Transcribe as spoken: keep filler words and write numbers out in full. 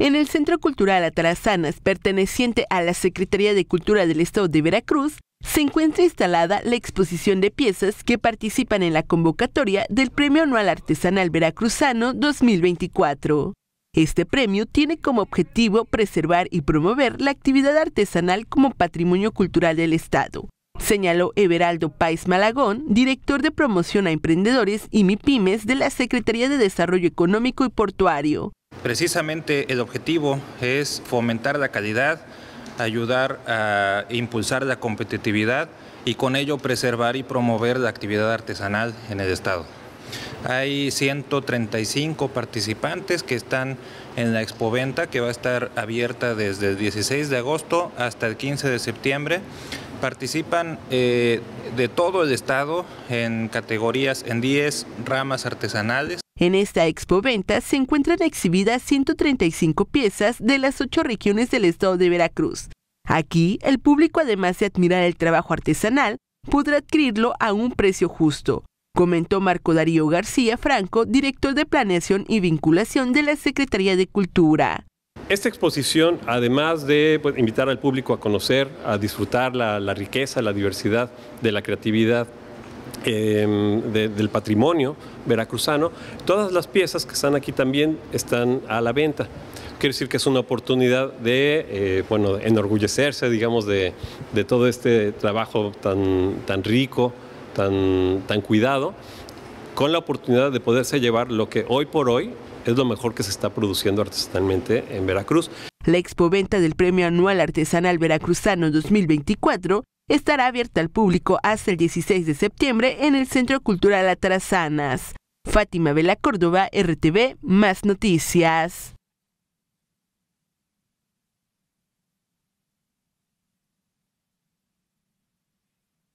En el Centro Cultural Atarazanas, perteneciente a la Secretaría de Cultura del Estado de Veracruz, se encuentra instalada la exposición de piezas que participan en la convocatoria del Premio Anual Artesanal Veracruzano dos mil veinticuatro. Este premio tiene como objetivo preservar y promover la actividad artesanal como patrimonio cultural del Estado, señaló Everaldo Páez Malagón, director de promoción a emprendedores y MIPYMES de la Secretaría de Desarrollo Económico y Portuario. Precisamente el objetivo es fomentar la calidad, ayudar a impulsar la competitividad y con ello preservar y promover la actividad artesanal en el Estado. Hay ciento treinta y cinco participantes que están en la expoventa, que va a estar abierta desde el dieciséis de agosto hasta el quince de septiembre. Participan eh, de todo el estado en categorías, en diez ramas artesanales. En esta expoventa se encuentran exhibidas ciento treinta y cinco piezas de las ocho regiones del estado de Veracruz. Aquí, el público, además de admirar el trabajo artesanal, podrá adquirirlo a un precio justo, comentó Marco Darío García Franco, director de Planeación y Vinculación de la Secretaría de Cultura. Esta exposición, además de pues, invitar al público a conocer, a disfrutar la, la riqueza, la diversidad de la creatividad, Eh, de, del patrimonio veracruzano, todas las piezas que están aquí también están a la venta. Quiero decir que es una oportunidad de eh, bueno, enorgullecerse, digamos, de, de todo este trabajo tan, tan rico, tan, tan cuidado, con la oportunidad de poderse llevar lo que hoy por hoy es lo mejor que se está produciendo artesanalmente en Veracruz. La expoventa del Premio Anual Artesanal Veracruzano dos mil veinticuatro estará abierta al público hasta el dieciséis de septiembre en el Centro Cultural Atarazanas. Fátima Vela Córdoba, R T V, Más Noticias.